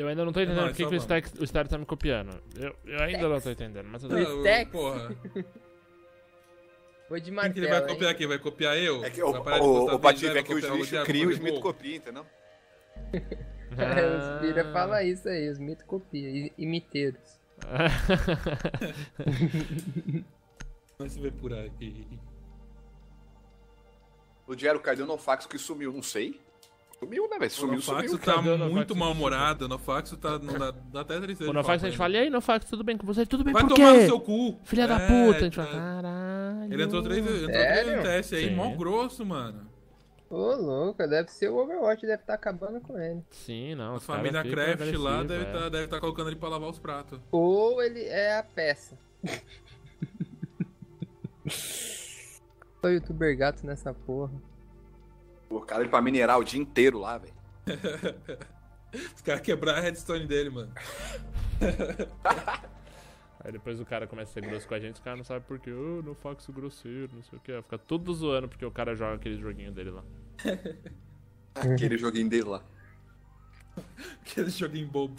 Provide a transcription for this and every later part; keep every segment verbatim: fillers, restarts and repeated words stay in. Eu ainda não tô entendendo por que o Stack, o Stereo tá me copiando. Eu, eu ainda não tô entendendo, mas tudo bem. Stack? Porra. Foi de martelo, que ele vai copiar hein? Aqui? Vai copiar eu? É que o, o, o Patife é que os lixos criam e os mitos copiam, entendeu? Ah. Os Bira fala isso aí, os mitos copiam, imiteiros. Vamos ver por aqui. O Diário caiu no fax que sumiu, não sei. Sumiu, né, velho? Sumiu, sumiu. O Nofaxo tá muito mal-humorado. O Nofaxo tá... Não dá, dá até tristeza. O Nofaxo a gente fala, e aí, Nofaxo, tudo bem com você? Tudo bem, por quê? Vai tomar no seu cu. Filha é, da puta. A gente fala, caralho. Ele entrou três vezes no teste aí, mó grosso, mano. Ô, louco, deve ser o Overwatch, deve estar tá acabando com ele. Sim, não. A família Craft lá deve estar tá, deve tá colocando ele pra lavar os pratos. Ou ele é a peça. Só youtuber gato nessa porra. O cara ele pra minerar o dia inteiro lá, velho. Os caras quebraram a redstone dele, mano. Aí depois o cara começa a ser grosso com a gente, os caras não sabem por quê. Eu não faço grosseiro, não sei o que. Fica todo zoando porque o cara joga aquele joguinho dele lá. Aquele joguinho dele lá. Aquele joguinho bobo.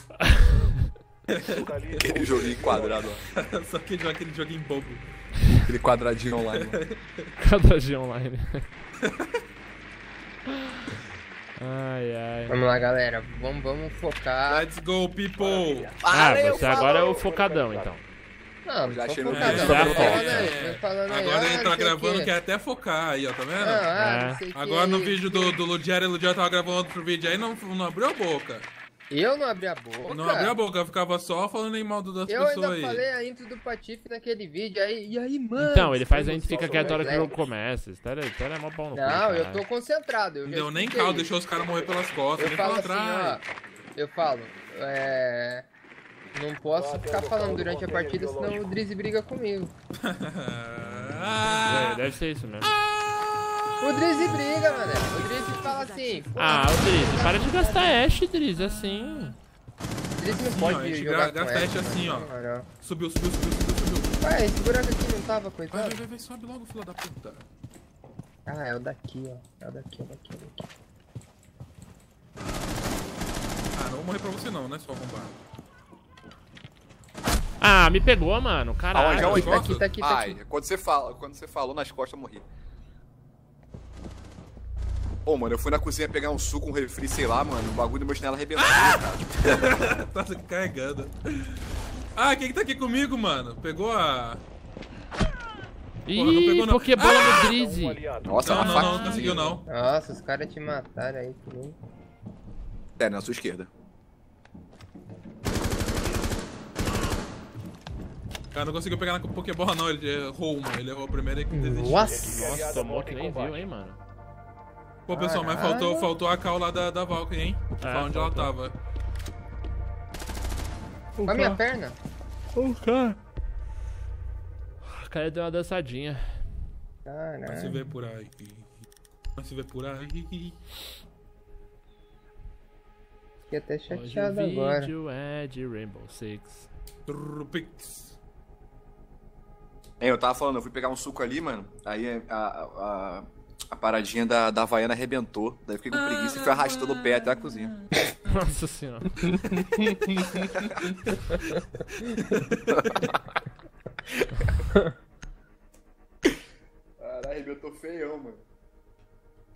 Aquele joguinho quadrado lá. Só que joga aquele joguinho bobo. Aquele quadradinho online. Quadradinho online. Ai, ai. Vamos lá, galera. Vamos, vamos focar. Let's go, people! Ah, valeu, você agora falou. É o focadão, então. Não, já achei no focadão. Agora ele tá gravando que... que é até focar aí, ó, tá vendo? Ah, ah, é. Agora que... no vídeo do, do Ludiero, o Ludiero tava gravando outro vídeo aí, não, não abriu a boca. Eu não abri a boca. Não abri a boca, eu ficava só falando em mal das pessoas aí. Eu ainda aí. falei a intro do Patife naquele vídeo, aí, e aí, mano... Então, ele faz a gente fica quieto a hora que o jogo começa. Stereo é mó pau no cu. Não, eu tô concentrado. Eu não deu nem caldo, deixou os caras morrer pelas costas, eu nem falo atrás. Assim, ó, eu falo, é... Não posso ah, ficar falando durante a partida, senão o Drezzy briga comigo. É, deve ser isso mesmo. O Drezzy briga, mano. O Drezzy fala assim... Ah, o Drezzy, para de gastar Ashe, Drezzy, assim... O Drezzy não pode assim, jogar com gasta Ashe assim, ó. Subiu, subiu, subiu, subiu, subiu. Ué, esse buraco aqui não tava, coitado? Vai, vai, vai, sobe logo, filho da puta. Ah, é o daqui, ó. É o daqui, é o daqui, é o daqui. Ah, não vou morrer pra você não, né, só arrombar. Ah, me pegou, mano, caralho. Ah, tá aqui, tá aqui, tá aqui. Ai, quando você fala, quando você falou nas costas, eu morri. Pô, oh, mano, eu fui na cozinha pegar um suco, um refri, sei lá, mano. O bagulho do meu chinelo arrebentou, cara. Tá se carregando. Ah, quem que tá aqui comigo, mano? Pegou a... Ih, porra, não pegou, não. Pokébola ah! do Drezzy. Nossa, não, não, não, não, não conseguiu, não. Nossa, os caras te mataram aí, tudo. É, na sua esquerda. O cara não conseguiu pegar na Pokébola, não. Ele errou uma. Ele errou a primeira e desistiu. Nossa, Nossa tomou que nem viu, hein, mano. Pô, pessoal, mas faltou, faltou a cal lá da, da Valkyrie, hein? É, onde faltou. Ela tava. Com a minha perna. O cara. O cara deu uma dançadinha. Caralho. Vai se ver por aí. Vai se ver por aí. Fiquei até chateado agora. Hoje o vídeo agora. É de Rainbow Six. Trupix. É, eu tava falando, eu fui pegar um suco ali, mano. Aí a... a, a... A paradinha da, da Havaiana arrebentou, daí eu fiquei com preguiça e fui arrastando o pé até a cozinha. Nossa senhora. Caralho, arrebentou feião, mano.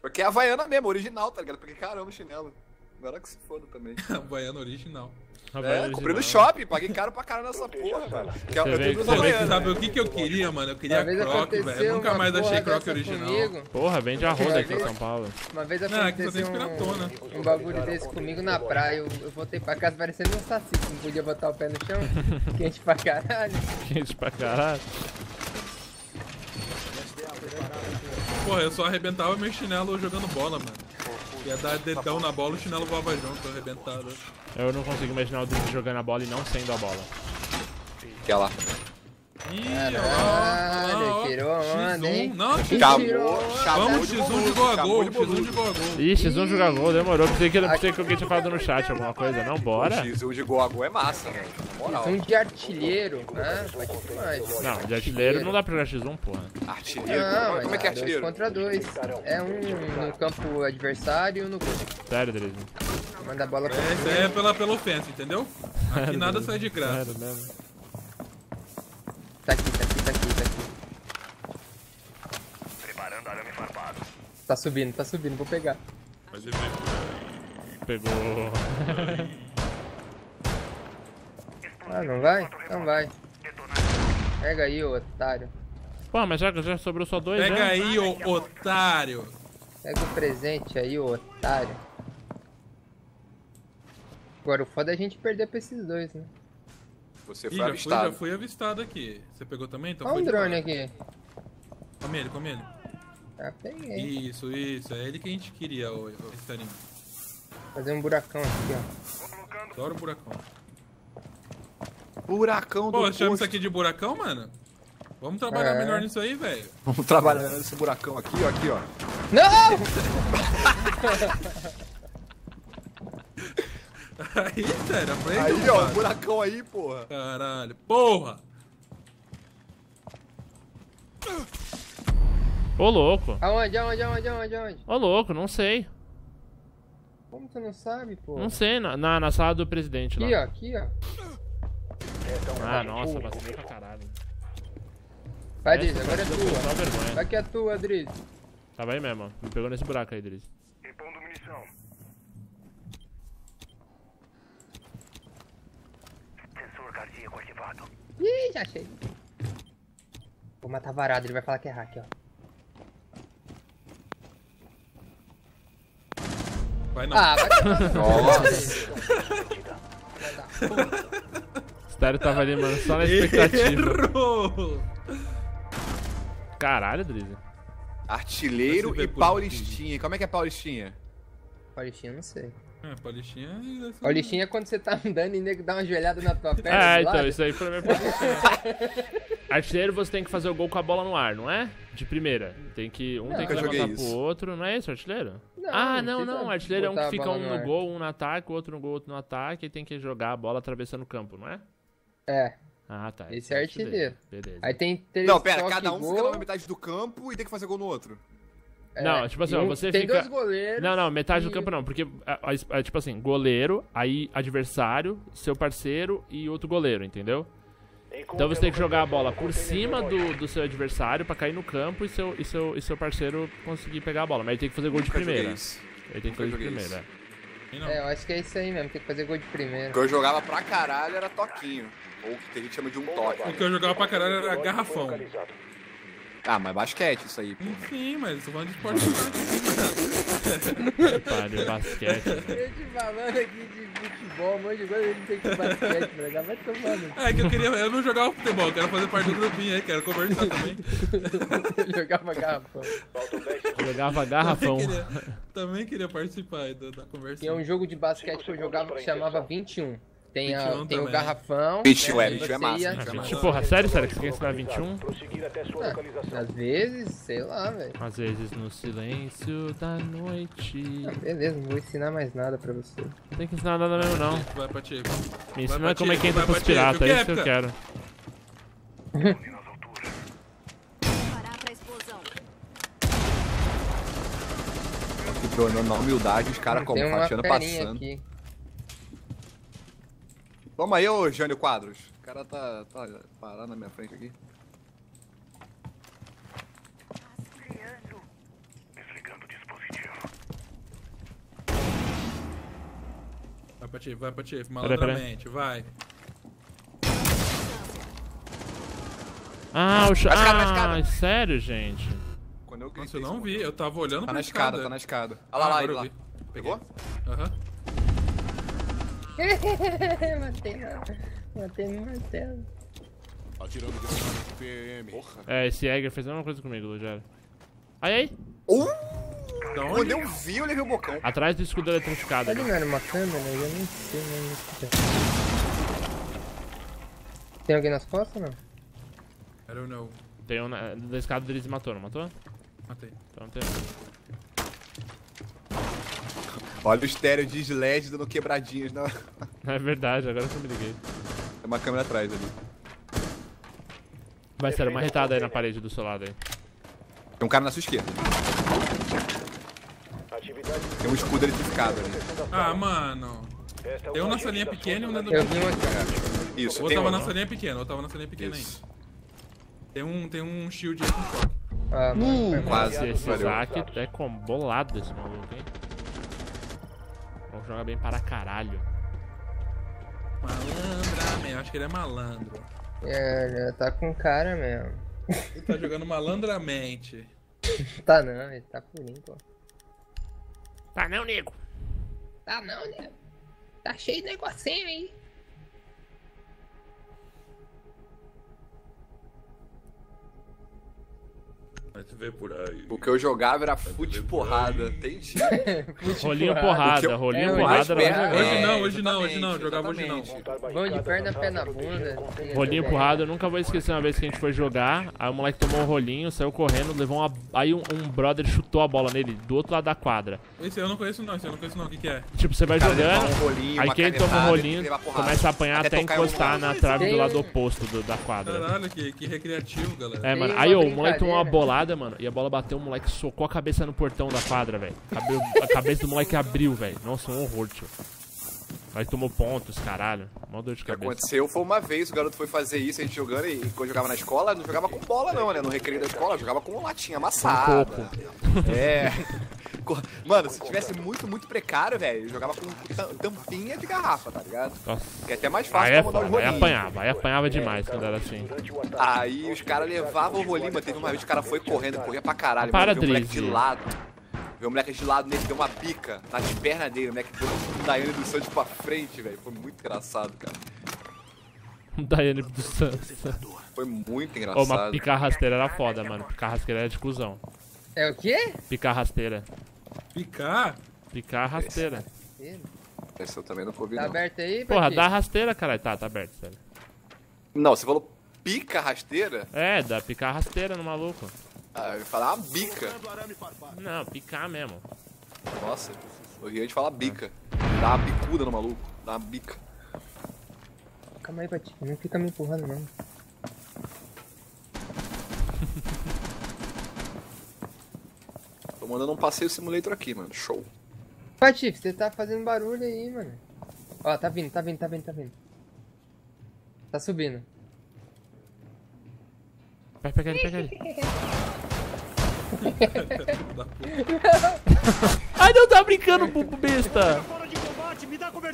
Porque é a Havaiana mesmo, original, tá ligado? Porque caramba, chinelo. Agora que se foda também. Havaiana original. É, comprei no shopping, paguei caro pra caralho nessa porra, velho. Eu tenho duas Havaianas. Sabe o que que eu queria, mano? Eu queria croc, velho. Nunca mais achei croc original. Comigo. Porra, vende arroz aqui em São Paulo. Uma vez aconteceu um, um bagulho desse comigo na praia. Eu, eu voltei pra casa parecendo um saci, que não podia botar o pé no chão. Quente pra caralho. Quente pra caralho. Porra, eu só arrebentava meu chinelo jogando bola, mano. Ia dar dedão na bola, o chinelo voava junto, arrebentado. Eu não consigo imaginar o Drezzy jogando a bola e não sendo a bola. Que é lá. Caralho, tirou onda, hein? Não, acabou. Vamos xis um de gol a gol, xis um de gol a gol. Ih, xis um de gol a gol, demorou. Pensei que alguém tinha falado no chat alguma coisa, não? Bora. xis um de gol a gol é massa, velho. xis um de artilheiro, né? Vai que mais. Não, de artilheiro não dá pra jogar xis um, porra. Artilheiro? Não, como é que é artilheiro? dois contra dois. É um no campo adversário e um no gol. Sério, Drezzy? Manda a bola pra ele. Isso aí é pela, pela ofensa, entendeu? Aqui nada sai de graça. Tá aqui, tá aqui, tá aqui, tá aqui. Preparando arame farpado. Tá subindo, tá subindo, vou pegar. Mas ele vai... Pegou. Ah, não vai? Não vai. Pega aí, ô otário. Pô, mas já, já sobrou só dois, né? Pega aí, ô otário. Pega o presente aí, ô otário. Agora o foda é a gente perder pra esses dois, né? Você foi Ih, avistado. Já fui, já fui avistado aqui. Você pegou também? Então olha um drone aqui. Come ele, come ele. Já peguei. Isso, isso. É ele que a gente queria, o Estarinho. Fazer um buracão aqui, ó. Adoro o buracão. Buracão do Pô, posto. Chama isso aqui de buracão, mano? Vamos trabalhar é. melhor nisso aí, velho. Vamos trabalhar nesse buracão aqui, ó. Aqui, ó. Não! Aí, sério, aprende, Aí, ó, um buracão aí, porra. Caralho, porra! Ô, louco. Aonde, aonde, aonde, aonde, aonde? Ô, louco, não sei. Como tu não sabe, porra? Não sei, na, na, na sala do presidente aqui, lá. Aqui, ó, aqui, ó. Ah, nossa, vacilei pra caralho. Vai, Drezzy, agora é tua. Aqui é tua, Drezzy. Tava aí mesmo, ó. Me pegou nesse buraco aí, Drezzy. Repondo munição. Ih, já achei. Vou matar varado, ele vai falar que é hack, ó. Vai não. Ah, vai não. Nossa. O Stereo tava ali, mano, só na expectativa. Errou. Caralho, Drezzy. Artilheiro e paulistinha. Como é que é paulistinha? Paulistinha, não sei. É, paulistinha... Paulistinha é quando você tá andando e o nego dá uma joelhada na tua perna. É, então, lado. Isso aí foi a minha paulistinha. Artilheiro, você tem que fazer o gol com a bola no ar, não é? De primeira. Tem que, um não, tem que levantar pro outro, não é isso, artilheiro? Não, ah, não, não. não. Artilheiro é um que fica um no, no gol, um no ataque, o outro no gol, outro no ataque, e tem que jogar a bola atravessando o campo, não é? É. Ah, tá. Esse é artilheiro. Beleza. Aí tem três. Não, pera, cada um gol. Fica na metade do campo e tem que fazer gol no outro. Não, é, tipo assim, ó, você tem fica... Tem dois goleiros... Não, não, metade e... do campo não, porque, é, é, tipo assim, goleiro, aí adversário, seu parceiro e outro goleiro, entendeu? Então você tem que jogar a bola por cima do, do seu adversário pra cair no campo e seu, e, seu, e seu parceiro conseguir pegar a bola. Mas ele tem que fazer gol de primeira. Ele tem que fazer de primeira. É, eu acho que é isso aí mesmo, tem que fazer gol de primeira. O que eu jogava pra caralho era toquinho, ou o que tem gente chama de um toque. O que eu jogava pra caralho era garrafão. Ah, mas basquete isso aí, pô. Sim, mas eu tô falando de esporte. Pariu, basquete. Eu te falando aqui de futebol, um monte de coisa, a gente tem que basquete, mas vai tomando. É que eu queria, eu não jogava futebol, eu quero fazer parte do grupinho aí, quero conversar também. Jogava garrafão. Jogava garrafão. Também queria, também queria participar da, da conversa. Tem um jogo de basquete que eu jogava que chamava vinte e um. Tem, a, tem também, o garrafão. vinte e um é, vinte e um é massa. Ah, vinte, porra, sério, sério que você quer ensinar vinte e um? Ah, às vezes, sei lá, velho. Às vezes no silêncio da noite. Ah, beleza, não vou ensinar mais nada pra você. Não tem que ensinar nada mesmo, não. Vai pra ti. Me ensina vai como é que entra pros piratas, é isso que eu quero. Que tornou na humildade os caras como fatiando passando. Aqui. Toma aí, ô Jânio Quadros. O cara tá, tá parado na minha frente aqui. Desligando o dispositivo. Vai, Patife, vai, Patife, malandramente, vai. Ah, o... Ch ah, escada, escada. Sério, gente? Quando eu Nossa, eu não vi, eu tava olhando tá pra escada. Tá na escada, tá na escada. Olha ah, lá, lá, lá. Pegou? Aham. Uhum. Matei, matei no martelo. É, esse Egger fez a mesma coisa comigo, Lugero. Aí, aí. Uh, Quando eu vi, eu levei o bocão. Atrás do escudo eletrificado. Ele não era uma câmera, eu nem sei, nem sei. Tem alguém nas costas ou não? I don't know. Tem um na, da escada deles e matou, não matou? Matei. Então não tem. Olha o estéreo de Sled dando quebradinhas na... É verdade, agora eu me liguei. Tem uma câmera atrás ali. Vai ser uma retada aí na parede do seu lado aí. Tem um cara na sua esquerda. Tem um escudo eletrificado ali. Ah, mano. Tem um na salinha pequena e um dentro do... Eu vi um aqui. Isso, ou tem um. Ou tava na salinha pequena, ou tava na salinha pequena ainda. Tem um, tem um shield aí com choque. Ah, mano. Quase. Esse Zac é combolado esse maluco, hein? Joga bem para caralho. Malandra, mesmo. Acho que ele é malandro. É, tá com cara mesmo. Ele tá jogando malandramente. Tá não, ele tá por limpo. Tá não, nego. Tá não, nego. Tá cheio de negocinho aí. Vai te ver por aí. O que eu jogava era fute porrada. Tem tiro. Rolinho porrada, eu... rolinho é, porrada era mais hoje não, hoje não, hoje não. Jogava hoje não. Bom de perna, pé na bunda. Rolinho porrada, eu nunca vou esquecer uma vez que a gente foi jogar. Aí o moleque tomou um rolinho, saiu correndo, levou uma. Aí um, um brother chutou a bola nele, do outro lado da quadra. Esse eu não conheço não, esse eu não conheço não, o que, que é? Tipo, você vai jogando, um rolinho, aí quem toma um rolinho começa a apanhar até, até encostar um na trave do lado oposto do, da quadra. Caralho, que, que recreativo, galera. É, mano. Aí o moleque tomou uma bolada. Mano, e a bola bateu, o moleque socou a cabeça no portão da quadra, velho. A cabeça do moleque abriu, velho. Nossa, um horror, tio. Aí tomou pontos, caralho. Mó dor de cabeça. O que aconteceu foi uma vez, o garoto foi fazer isso, a gente jogando, e quando jogava na escola, não jogava com bola não, né? No recreio da escola, jogava com latinha amassada. Um é. Mano, se tivesse muito, muito precário, velho, jogava com tampinha de garrafa, tá ligado? Nossa. Que é até mais fácil pra mandar o rolinho. Aí apanhava, aí apanhava demais quando era assim. Aí os caras levavam o rolinho, mas teve uma vez que o cara foi correndo, corria pra caralho. Para, mano, viu o moleque de lado. Viu o moleque de lado nele, deu uma pica nas pernas dele, o moleque deu um Daiane do Santos pra frente, velho. Foi muito engraçado, cara. Um Daiane do Santos. Foi muito engraçado. Ô, uma picar rasteira era foda, mano. Picar rasteira era de cuzão. É o quê? Picar rasteira. Picar? Picar rasteira. Essa eu também não convido. Tá aberto aí, porra, dá rasteira, caralho. Tá, tá aberto, sério. Não, você falou pica rasteira? É, dá picar rasteira no maluco. Ah, eu ia falar uma bica. Não, picar mesmo. Nossa, eu ia te falar bica. Dá uma bicuda no maluco, dá uma bica. Calma aí, Patife, não fica me empurrando não. Tô mandando um passeio simulator aqui, mano. Show. Patife, você tá fazendo barulho aí, mano. Ó, tá vindo, tá vindo, tá vindo, tá vindo. Tá subindo. Vai pegar ele, pega ele. Ai, não tá brincando, pupo besta.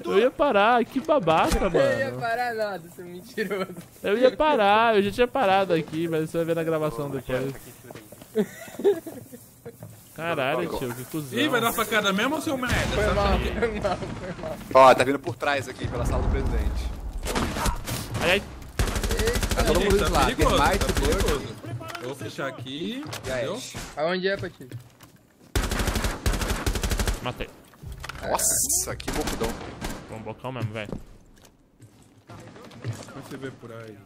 Eu ia parar, que babaca, mano. Eu ia parar nada, seu mentiroso. Eu ia parar, eu já tinha parado aqui, mas você vai ver na gravação depois. Caralho, tio, que cuzão. Ih, vai dar facada mesmo ou seu merda? Foi mal, foi mal, foi mal. Ó, tá vindo por trás aqui, pela sala do presidente. Ai, ai. Tá todo mundo lá, tem mais de dois. Eu vou fechar aqui, entendeu? Aonde é, Patife? Matei. Nossa, que bocudão. Foi um bocão mesmo, velho. Você vê por aí.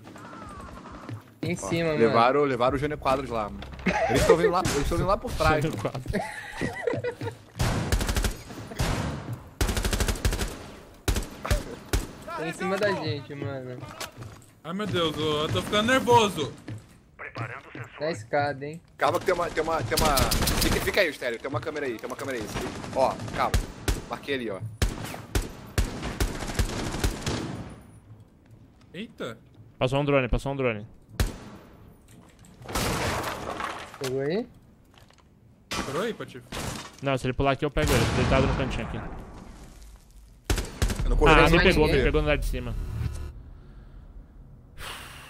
Em ó, cima, levaram, mano. Levaram o Jânio Quadros lá, mano. Eles estão vindo lá, eles estão vindo lá por trás. Jânio Quadros. Tá em cima da gente, mano. Ai, meu Deus, eu tô ficando nervoso. Da escada, hein? Calma que tem uma, tem uma, tem uma... Fica, fica aí, Stereo, tem uma câmera aí, tem uma câmera aí. Ó, calma. Marquei ali, ó. Eita. Passou um drone, passou um drone. Pegou aí? Pegou aí, Patife? Não, se ele pular aqui eu pego ele, deitado no cantinho aqui. Eu não ah, me pegou, me pegou no lado de cima.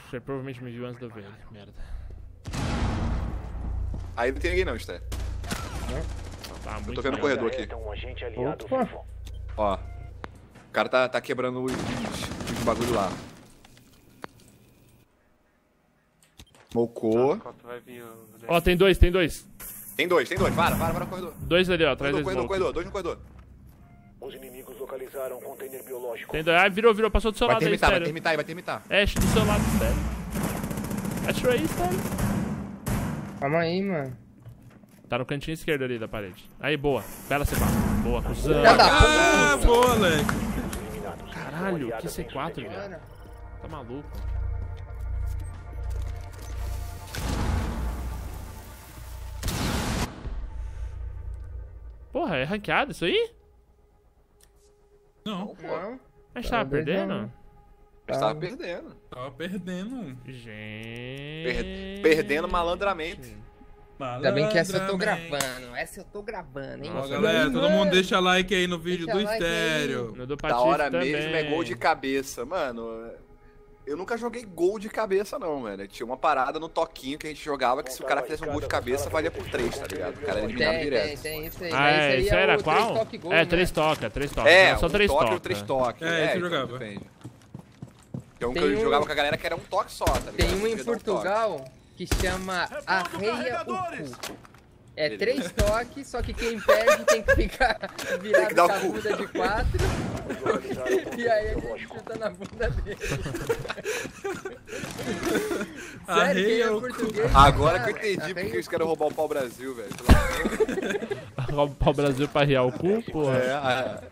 Você provavelmente me viu antes de eu ver ele, merda. Aí não tem ninguém não, Stereo. Tá, eu tô vendo o corredor aqui. Opa. Ó, o cara tá, tá quebrando os, os, os bagulho lá. Mocou. Ó, tem dois, tem dois. Tem dois, tem dois. Para, para, para o corredor. Dois ali, ó, atrás do corredor, corredor, dois no corredor. Os inimigos localizaram um container biológico. Tem dois. Ah, virou, virou, passou do seu lado aí, Stereo. Vai termitar, vai termitar, vai termitar. É, do seu lado, Stereo. Atirou aí, Stereo. Calma aí, mano. Tá no cantinho esquerdo ali da parede. Aí, boa. Bela C quatro. Boa, cuzão. Ah, boa, moleque. Caralho, que C quatro, velho. Tá maluco. Porra, é ranqueado isso aí? Não, pô. Mas tava perdendo? Mas tava perdendo. Tava perdendo. Gente. Perdendo malandramente. Ainda bem que essa eu tô gravando, essa eu tô gravando, hein? Ó, galera, todo mundo deixa like aí no vídeo do Stereo. Da hora mesmo é gol de cabeça, mano. Eu nunca joguei gol de cabeça, não, mano. Tinha uma parada no toquinho que a gente jogava que se o cara fizesse um gol de cabeça, valia por três, tá ligado? O cara eliminava direto. Tem, tem, isso aí. Ah, é, isso era qual? É, três toca, três toca. É, só três toca. É, três toque. É, isso eu jogava. Então eu jogava com a galera que era um toque só, tá ligado? Tem um em Portugal que chama Arreia o Cu. É três toques, só que quem perde tem que ficar virado com a bunda de quatro. E aí ele chuta na bunda dele. Sério, quem é português? Agora que eu entendi porque os caras roubaram o pau Brasil, velho. Roubar o pau Brasil pra arrear o cu, porra. É,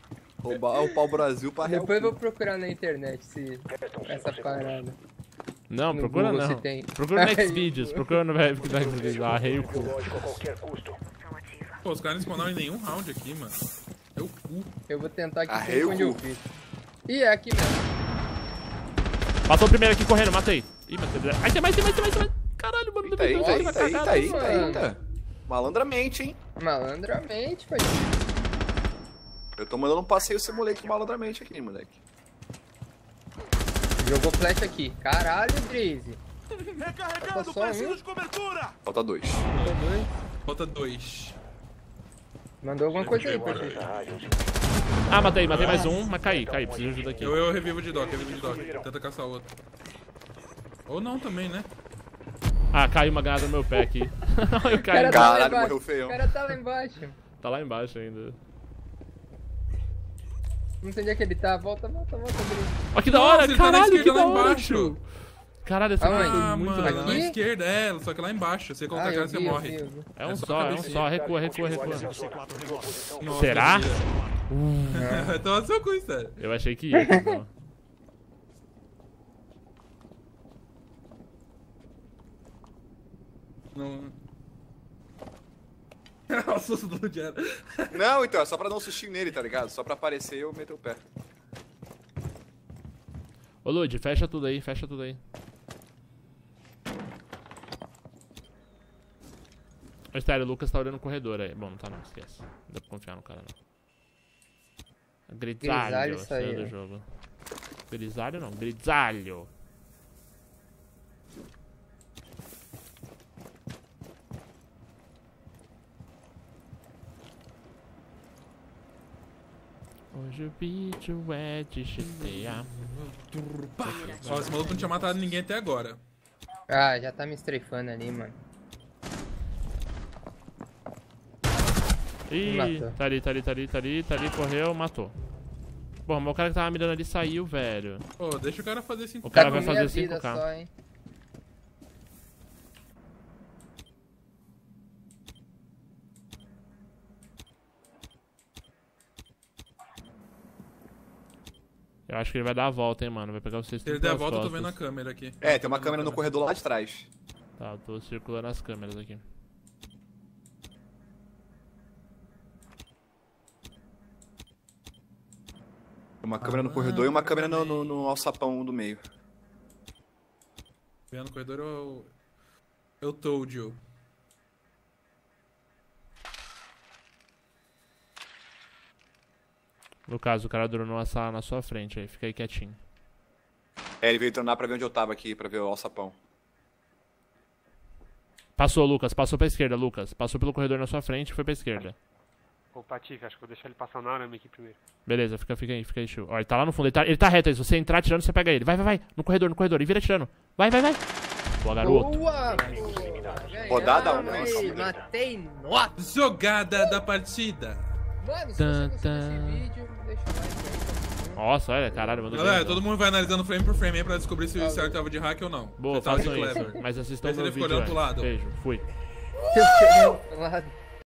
roubar o pau Brasil pra arrear o cu. Depois eu vou procurar na internet se essa parada. Não, no procura Google, não. Tem... Procura no Next Videos, procura no Next Videos. Ah, rei o cu. Pô, os caras não spawnaram em nenhum round aqui, mano. É o cu. Eu vou tentar aqui ver onde eu vi. Ih, é aqui mesmo. Matou o primeiro aqui correndo, matei. Ih, matei. Ai, tem mais, tem mais, tem mais, tem mais. Caralho, mano. Eita, eita, eita, eita, eita, eita, mano. Eita. Malandramente, hein? Malandramente, pai. Eu tô mandando um passeio esse moleque malandramente aqui, moleque. Jogou flash aqui. Caralho, Drezzy. Recarregado, preciso de cobertura. Falta dois. Falta dois. Falta dois. Mandou alguma coisa aí, pô. Ah, matei, matei mais um, mas caí, caí. Preciso de ajuda aqui. Eu, eu revivo de doc, revivo de doc. Tenta caçar outro. Ou não também, né? Ah, caiu uma granada no meu pé aqui. Eu caí. Caralho, morreu feio. O cara tá lá embaixo. Tá lá embaixo ainda. Não sei onde é que ele tá, volta, volta, volta. Ó, que da hora, nossa, caralho, tá que da hora. Caralho, essa coisa ah, é muito mano, legal. Na esquerda, é, só que lá embaixo, você conta ah, a cara, vi, você morre. É um é só, só é um só, recua, recua, recua. Nossa, será? Uh, toma seu cu, sério. Eu achei que ia, então. Não... o susto do diário. Não, então, é só pra dar um sustinho nele, tá ligado? Só pra aparecer eu meter o pé. Ô, Lud, fecha tudo aí, fecha tudo aí. Ô, Stereo, o Lucas tá olhando o corredor aí. Bom, não tá não, esquece. Não dá pra confiar no cara, não. Grisalho, saiu do jogo. Grisalho não, grisalho. Hoje o vídeo é de G T A. Só esse maluco não tinha matado ninguém até agora. Ah, já tá me estreifando ali, mano. Ih, matou. Tá ali, tá ali, tá ali, tá ali, tá ali, correu, matou. Bom, mas o cara que tava mirando ali saiu, velho. Pô, oh, deixa o cara fazer cinco K. O cara vai fazer cinco K. Só, hein? Eu acho que ele vai dar a volta, hein, mano. Vai pegar vocês. Se ele der a volta, costas. Eu tô vendo a câmera aqui. É, tem uma câmera no corredor lá de trás. Tá, eu tô circulando as câmeras aqui. Uma câmera ah, no corredor e uma câmera no, no, no alçapão do meio. Vendo no corredor eu. Eu tô, o Joe. No caso, o cara dronou a sala na sua frente aí, fica aí quietinho. É, ele veio dronar pra ver onde eu tava aqui, pra ver o alçapão. Passou, Lucas, passou pra esquerda, Lucas. Passou pelo corredor na sua frente e foi pra esquerda. Ô, Patife, acho que eu vou deixar ele passar na arame aqui primeiro. Beleza, fica, fica aí, fica aí, tio. Ó, ele tá lá no fundo, ele tá, ele tá reto aí, se você entrar atirando, você pega ele. Vai, vai, vai, no corredor, no corredor, e vira atirando. Vai, vai, vai. Boa, garoto. Boa, boa. Rodada ah, um, matei nota. Jogada uh. da partida. Mano, se você gostou desse vídeo, deixa o like aí. Ó, Nossa, olha, caralho, mano. Galera, todo mundo vai analisando frame por frame aí pra descobrir se o Stereo tava de hack ou não. Boa, façam isso. Mas assistam o vídeo. Mas ele ficou olhando pro lado. Beijo, fui.